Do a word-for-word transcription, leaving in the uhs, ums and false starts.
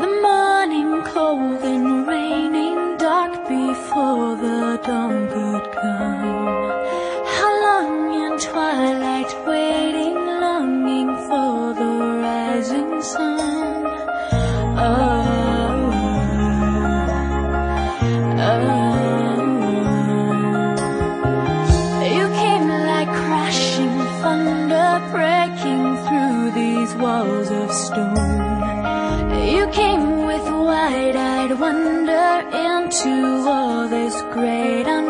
The morning cold and raining, dark before the dawn could come. How long in twilight waiting, longing for the rising sun. Oh, oh, you came like crashing thunder, breaking through these walls of stone. You came with wide-eyed wonder into all this great unknown.